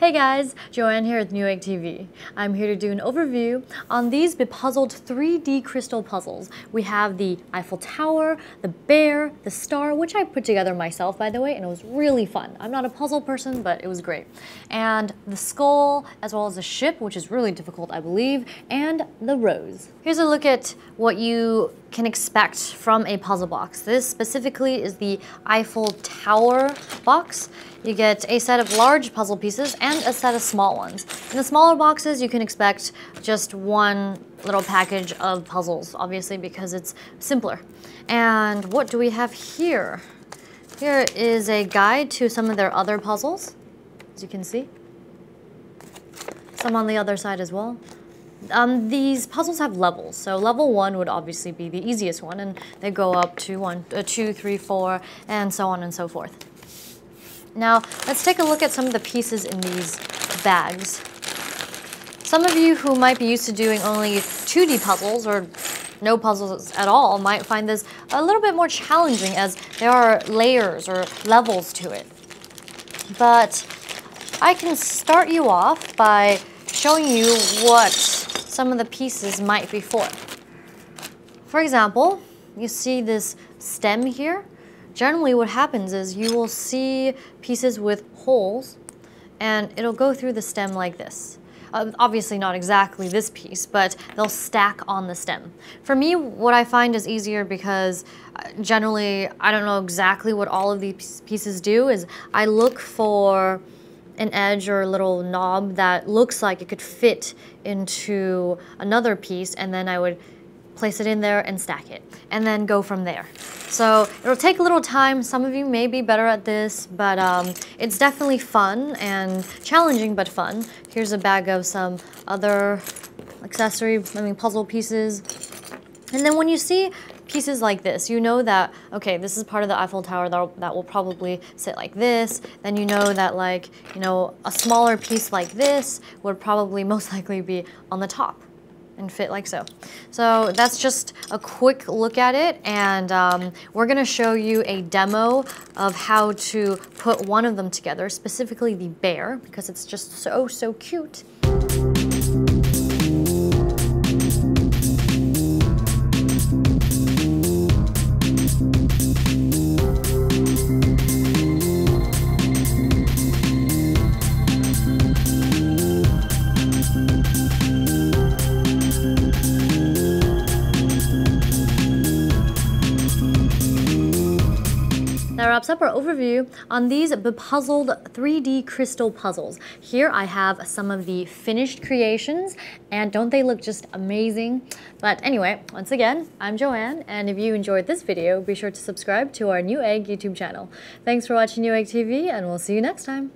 Hey guys, Joanne here at Newegg TV. I'm here to do an overview on these Bepuzzled 3D crystal puzzles. We have the Eiffel Tower, the bear, the star, which I put together myself by the way, and it was really fun. I'm not a puzzle person, but it was great. And the skull, as well as the ship, which is really difficult I believe, and the rose. Here's a look at what you can expect from a puzzle box. This specifically is the Eiffel Tower box. You get a set of large puzzle pieces and a set of small ones. In the smaller boxes, you can expect just one little package of puzzles, obviously, because it's simpler. And what do we have here? Here is a guide to some of their other puzzles, as you can see. Some on the other side as well. These puzzles have levels, so level 1 would obviously be the easiest one, and they go up to 2, 3, 4, and so on and so forth. Now, let's take a look at some of the pieces in these bags. Some of you who might be used to doing only 2D puzzles or no puzzles at all might find this a little bit more challenging as there are layers or levels to it. But I can start you off by showing you what some of the pieces might be for. For example, you see this stem here. Generally what happens is you will see pieces with holes and it'll go through the stem like this. Obviously not exactly this piece, but they'll stack on the stem. For me, what I find is easier because generally I don't know exactly what all of these pieces do is I look for an edge or a little knob that looks like it could fit into another piece, and then I would place it in there and stack it, and then go from there. So it'll take a little time. Some of you may be better at this, but it's definitely fun and challenging, but fun. Here's a bag of some other puzzle pieces. And then when you see pieces like this, you know that, okay, this is part of the Eiffel Tower that will probably sit like this. Then you know that a smaller piece like this would probably most likely be on the top and fit like so. So that's just a quick look at it, and we're gonna show you a demo of how to put one of them together, specifically the bear, because it's just so cute. That wraps up our overview on these Bepuzzled 3D crystal puzzles. Here I have some of the finished creations, and don't they look just amazing? But anyway, once again, I'm Joanne, and if you enjoyed this video, be sure to subscribe to our Newegg YouTube channel. Thanks for watching Newegg TV, and we'll see you next time.